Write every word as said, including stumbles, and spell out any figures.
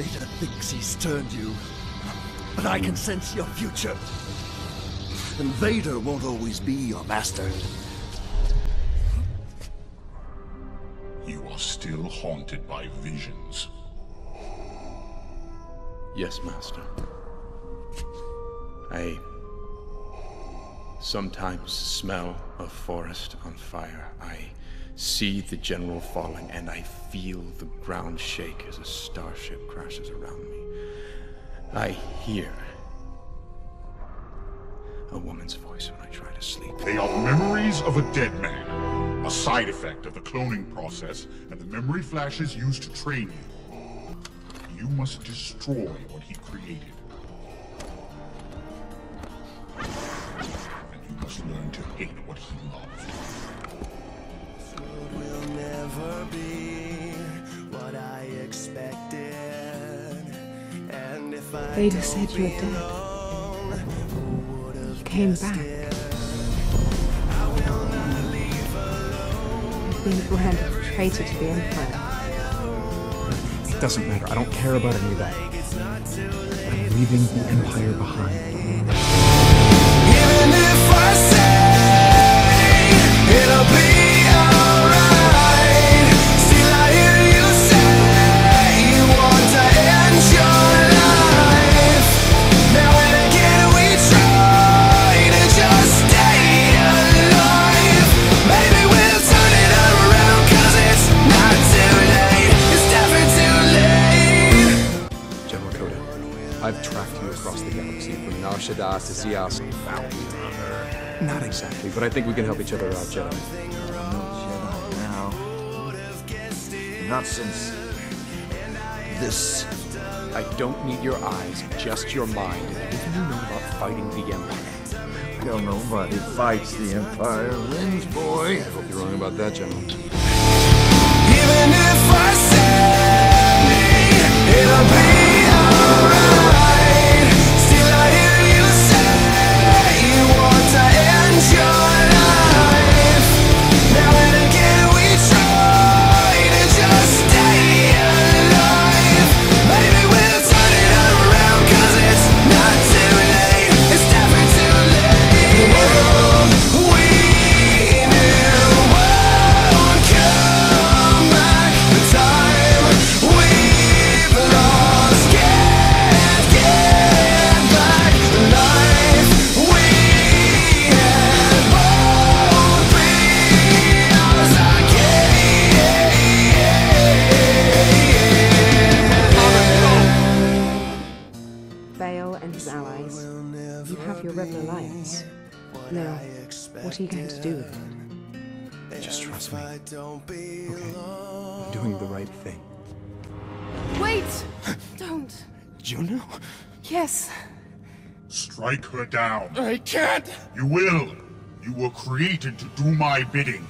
Vader thinks he's turned you, but I can sense your future. And Vader won't always be your master. You are still haunted by visions. Yes, Master. I sometimes smell a forest on fire. I see the general falling, and I feel the ground shake as a starship crashes around me. I hear a woman's voice when I try to sleep. They are memories of a dead man, a side effect of the cloning process and the memory flashes used to train you. You must destroy what he created. And you must learn to hate what he loved. Food will never be what I expected. And if I Vader said you're dead. Came back. I will not leave alone. You've been branded a traitor to the Empire. It doesn't matter. I don't care about any of that. I'm leaving the Empire behind. Even if I say it'll be alright, still I hear you say you want to end your life. Now and again we try. I've tracked you across the galaxy, from Nar Shaddaa to Zias and Valkyrie. Not exactly, but I think we can help each other out, Jedi. I'm not Jedi now. Not since this. I don't need your eyes, just your mind. What do you know about fighting the Empire? Well, nobody fights the Empire wins, boy. I hope you're wrong about that, General. Even if I say it'll be. Now, what are you going to do with it? Just trust me. Okay? I'm doing the right thing. Wait! Don't! Juno? Yes. Strike her down. I can't! You will! You were created to do my bidding.